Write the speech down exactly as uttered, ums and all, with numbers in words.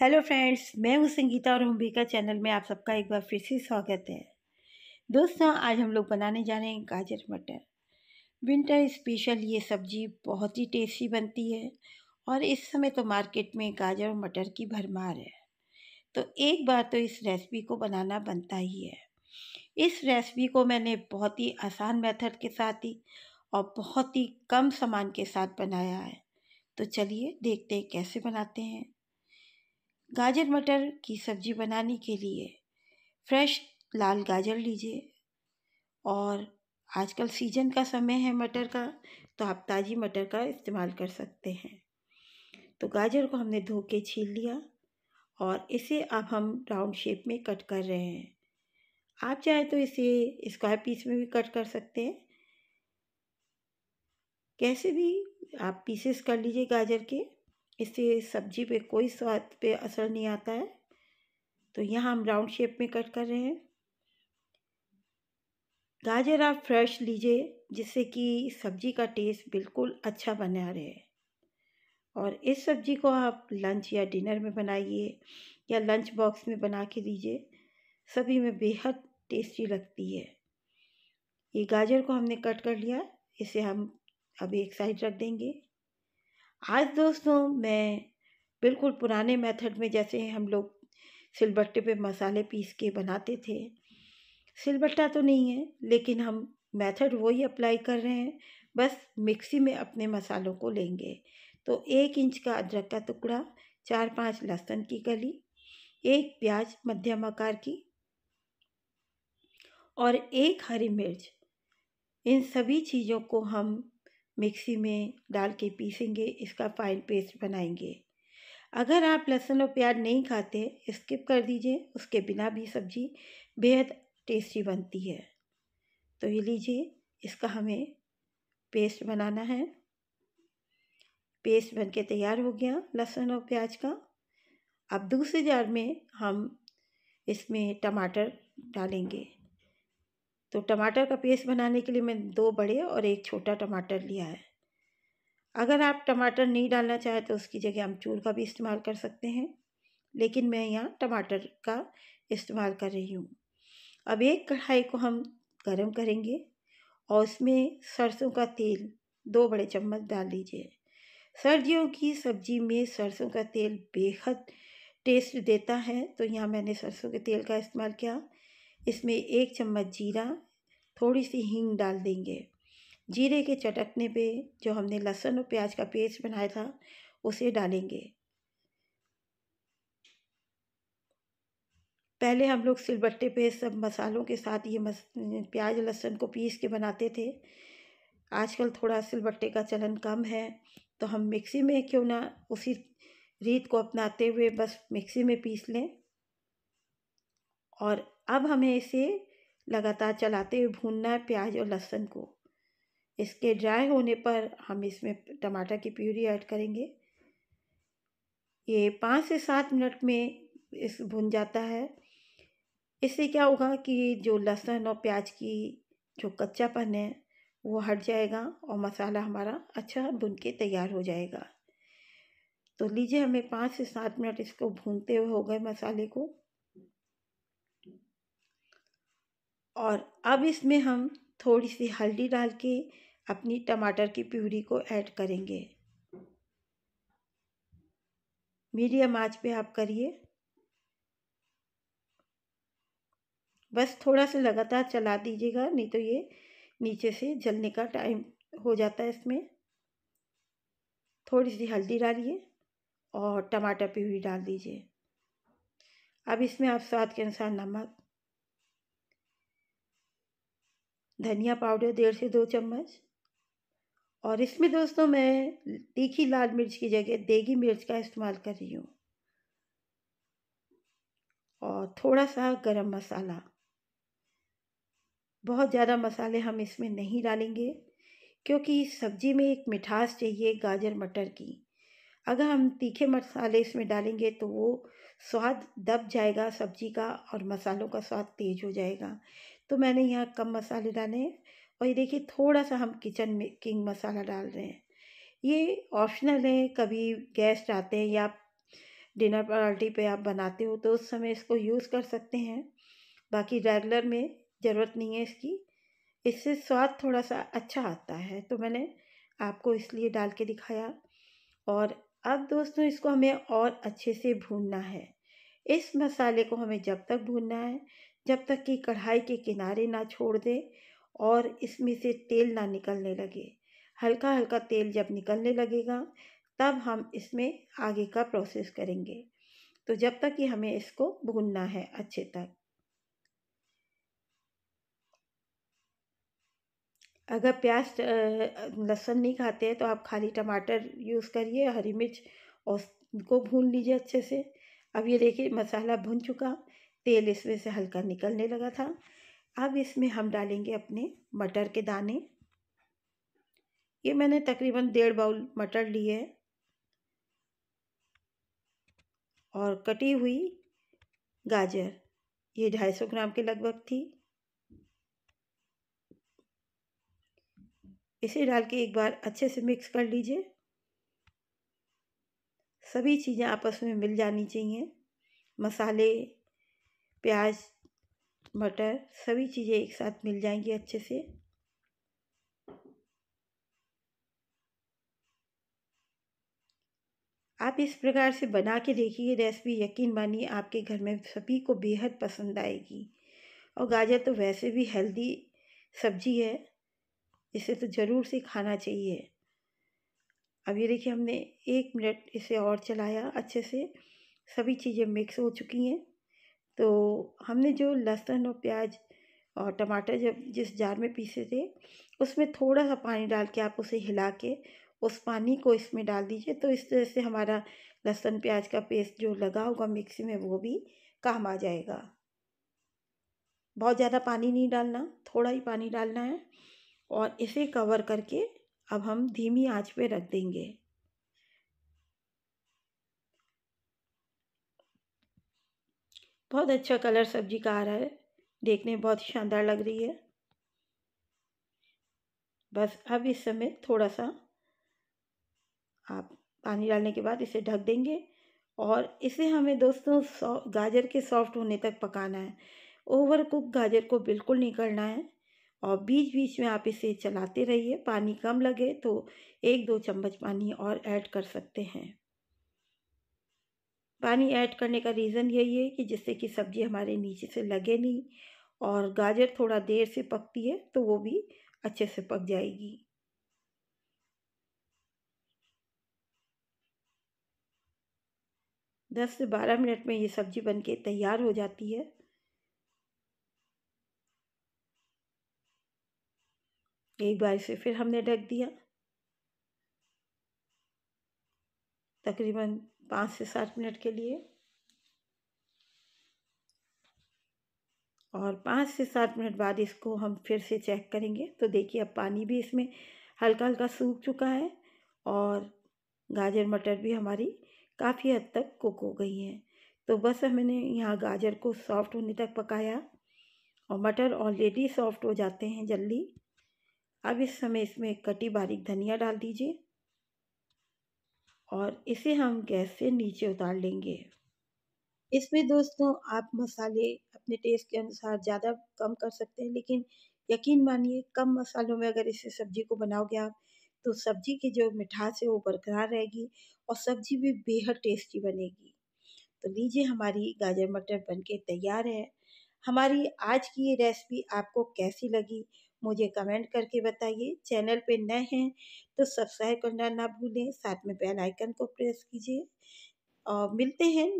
Hello friends, मैं हूँ संगीता और होम बेका चैनल में आप सबका एक बार फिर से स्वागत है। दोस्तों, आज हम लोग बनाने जा रहे हैं गाजर मटर विंटर स्पेशल। ये सब्जी बहुत ही टेस्टी बनती है और इस समय तो मार्केट में गाजर और मटर की भरमार है, तो एक बार तो इस रेसिपी को बनाना बनता ही है। इस रेसिपी को मैंने बहुत ही आसान मेथड के साथ ही और बहुत ही कम सामान के साथ बनाया है, तो चलिए देखते हैं कैसे बनाते हैं। गाजर मटर की सब्ज़ी बनाने के लिए फ्रेश लाल गाजर लीजिए, और आजकल सीजन का समय है मटर का, तो आप ताज़ी मटर का इस्तेमाल कर सकते हैं। तो गाजर को हमने धो के छील लिया और इसे अब हम राउंड शेप में कट कर रहे हैं। आप चाहे तो इसे स्क्वायर पीस में भी कट कर सकते हैं, कैसे भी आप पीसेस कर लीजिए गाजर के, इससे सब्जी पे कोई स्वाद पे असर नहीं आता है। तो यहाँ हम राउंड शेप में कट कर रहे हैं। गाजर आप फ्रेश लीजिए, जिससे कि सब्जी का टेस्ट बिल्कुल अच्छा बना रहे। और इस सब्जी को आप लंच या डिनर में बनाइए या लंच बॉक्स में बना के दीजिए, सभी में बेहद टेस्टी लगती है। ये गाजर को हमने कट कर लिया, इसे हम अब एक साइड रख देंगे। आज दोस्तों मैं बिल्कुल पुराने मेथड में, जैसे हम लोग सिलबट्टे पे मसाले पीस के बनाते थे, सिलबट्टा तो नहीं है लेकिन हम मेथड वही अप्लाई कर रहे हैं, बस मिक्सी में अपने मसालों को लेंगे। तो एक इंच का अदरक का टुकड़ा, चार पांच लहसुन की कली, एक प्याज मध्यम आकार की और एक हरी मिर्च, इन सभी चीज़ों को हम मिक्सी में डाल के पीसेंगे, इसका फाइन पेस्ट बनाएंगे। अगर आप लहसुन और प्याज नहीं खाते, स्किप कर दीजिए, उसके बिना भी सब्जी बेहद टेस्टी बनती है। तो ये लीजिए, इसका हमें पेस्ट बनाना है। पेस्ट बनके तैयार हो गया लहसुन और प्याज का। अब दूसरे जार में हम इसमें टमाटर डालेंगे। तो टमाटर का पेस्ट बनाने के लिए मैंने दो बड़े और एक छोटा टमाटर लिया है। अगर आप टमाटर नहीं डालना चाहें तो उसकी जगह अमचूर का भी इस्तेमाल कर सकते हैं, लेकिन मैं यहाँ टमाटर का इस्तेमाल कर रही हूँ। अब एक कढ़ाई को हम गरम करेंगे और उसमें सरसों का तेल दो बड़े चम्मच डाल दीजिए। सर्दियों की सब्जी में सरसों का तेल बेहद टेस्ट देता है, तो यहाँ मैंने सरसों के तेल का इस्तेमाल किया। इसमें एक चम्मच जीरा, थोड़ी सी हींग डाल देंगे। जीरे के चटकने पे जो हमने लहसुन और प्याज का पेस्ट बनाया था उसे डालेंगे। पहले हम लोग सिलबट्टे पे सब मसालों के साथ ये मस... प्याज लहसुन को पीस के बनाते थे। आजकल थोड़ा सिलबट्टे का चलन कम है, तो हम मिक्सी में क्यों ना उसी रीत को अपनाते हुए बस मिक्सी में पीस लें। और अब हमें इसे लगातार चलाते हुए भूनना है प्याज और लहसुन को। इसके ड्राई होने पर हम इसमें टमाटर की प्यूरी ऐड करेंगे। ये पाँच से सात मिनट में इस भुन जाता है। इससे क्या होगा कि जो लहसुन और प्याज की जो कच्चापन है वो हट जाएगा और मसाला हमारा अच्छा भुन के तैयार हो जाएगा। तो लीजिए, हमें पाँच से सात मिनट इसको भूनते हुए हो गए मसाले को। और अब इसमें हम थोड़ी सी हल्दी डाल के अपनी टमाटर की प्यूरी को ऐड करेंगे। मीडियम आंच पे आप करिए, बस थोड़ा सा लगातार चला दीजिएगा, नहीं तो ये नीचे से जलने का टाइम हो जाता है। इसमें थोड़ी सी हल्दी डालिए और टमाटर प्यूरी डाल दीजिए। अब इसमें आप स्वाद के अनुसार नमक, धनिया पाउडर डेढ़ से दो चम्मच, और इसमें दोस्तों मैं तीखी लाल मिर्च की जगह देगी मिर्च का इस्तेमाल कर रही हूँ, और थोड़ा सा गरम मसाला। बहुत ज़्यादा मसाले हम इसमें नहीं डालेंगे, क्योंकि सब्जी में एक मिठास चाहिए गाजर मटर की। अगर हम तीखे मसाले इसमें डालेंगे तो वो स्वाद दब जाएगा सब्जी का और मसालों का स्वाद तेज हो जाएगा। तो मैंने यहाँ कम मसाले डाले हैं। और ये देखिए, थोड़ा सा हम किचन किंग मसाला डाल रहे हैं। ये ऑप्शनल है, कभी गेस्ट आते हैं या डिनर पार्टी पे आप बनाते हो तो उस समय इसको यूज़ कर सकते हैं। बाकी रेगुलर में ज़रूरत नहीं है इसकी, इससे स्वाद थोड़ा सा अच्छा आता है, तो मैंने आपको इसलिए डाल के दिखाया। और अब दोस्तों इसको हमें और अच्छे से भूनना है। इस मसाले को हमें जब तक भूनना है जब तक कि कढ़ाई के किनारे ना छोड़ दे और इसमें से तेल ना निकलने लगे। हल्का हल्का तेल जब निकलने लगेगा तब हम इसमें आगे का प्रोसेस करेंगे। तो जब तक कि हमें इसको भूनना है अच्छे तक। अगर प्याज लहसुन नहीं खाते हैं तो आप खाली टमाटर यूज़ करिए, हरी मिर्च और को भून लीजिए अच्छे से। अब ये देखिए मसाला भुन चुका, तेल इसमें से हल्का निकलने लगा था। अब इसमें हम डालेंगे अपने मटर के दाने। ये मैंने तकरीबन डेढ़ बाउल मटर लिए है और कटी हुई गाजर ये ढाई सौ ग्राम के लगभग थी। इसे डाल के एक बार अच्छे से मिक्स कर लीजिए। सभी चीज़ें आपस में मिल जानी चाहिए, मसाले, प्याज, मटर, सभी चीज़ें एक साथ मिल जाएंगी अच्छे से। आप इस प्रकार से बना के देखिए रेसिपी, यकीन मानिए आपके घर में सभी को बेहद पसंद आएगी। और गाजर तो वैसे भी हेल्दी सब्जी है, इसे तो ज़रूर से खाना चाहिए। अब ये देखिए हमने एक मिनट इसे और चलाया अच्छे से, सभी चीज़ें मिक्स हो चुकी हैं। तो हमने जो लहसुन और प्याज और टमाटर जब जिस जार में पीसे थे उसमें थोड़ा सा पानी डाल के आप उसे हिला के उस पानी को इसमें डाल दीजिए। तो इस तरह से हमारा लहसुन प्याज का पेस्ट जो लगा होगा मिक्सी में वो भी काम आ जाएगा। बहुत ज़्यादा पानी नहीं डालना, थोड़ा ही पानी डालना है। और इसे कवर करके अब हम धीमी आंच पे रख देंगे। बहुत अच्छा कलर सब्जी का आ रहा है, देखने में बहुत शानदार लग रही है। बस अब इस समय थोड़ा सा आप पानी डालने के बाद इसे ढक देंगे और इसे हमें दोस्तों गाजर के सॉफ्ट होने तक पकाना है। ओवर कुक गाजर को बिल्कुल नहीं करना है और बीच बीच में आप इसे चलाते रहिए। पानी कम लगे तो एक दो चम्मच पानी और ऐड कर सकते हैं। पानी ऐड करने का रीज़न यही है कि जिससे कि सब्ज़ी हमारे नीचे से लगे नहीं और गाजर थोड़ा देर से पकती है तो वो भी अच्छे से पक जाएगी। दस से बारह मिनट में ये सब्ज़ी बनके तैयार हो जाती है। एक बार इसे फिर हमने ढक दिया। तकरीबन पाँच से सात मिनट के लिए और पाँच से सात मिनट बाद इसको हम फिर से चेक करेंगे। तो देखिए अब पानी भी इसमें हल्का हल्का सूख चुका है और गाजर मटर भी हमारी काफ़ी हद तक कुक हो गई हैं। तो बस हमने यहाँ गाजर को सॉफ्ट होने तक पकाया और मटर ऑलरेडी सॉफ्ट हो जाते हैं जल्दी। अब इस समय इसमें कटी बारीक धनिया डाल दीजिए और इसे हम गैस से नीचे उतार लेंगे। इसमें दोस्तों आप मसाले अपने टेस्ट के अनुसार ज़्यादा कम कर सकते हैं, लेकिन यकीन मानिए कम मसालों में अगर इस सब्जी को बनाओगे आप तो सब्जी की जो मिठास है वो बरकरार रहेगी और सब्जी भी बेहद टेस्टी बनेगी। तो लीजिए हमारी गाजर मटर बनके तैयार है। हमारी आज की ये रेसिपी आपको कैसी लगी मुझे कमेंट करके बताइए। चैनल पे नए हैं तो सब्सक्राइब करना ना भूलें, साथ में बेल आइकन को प्रेस कीजिए और मिलते हैं।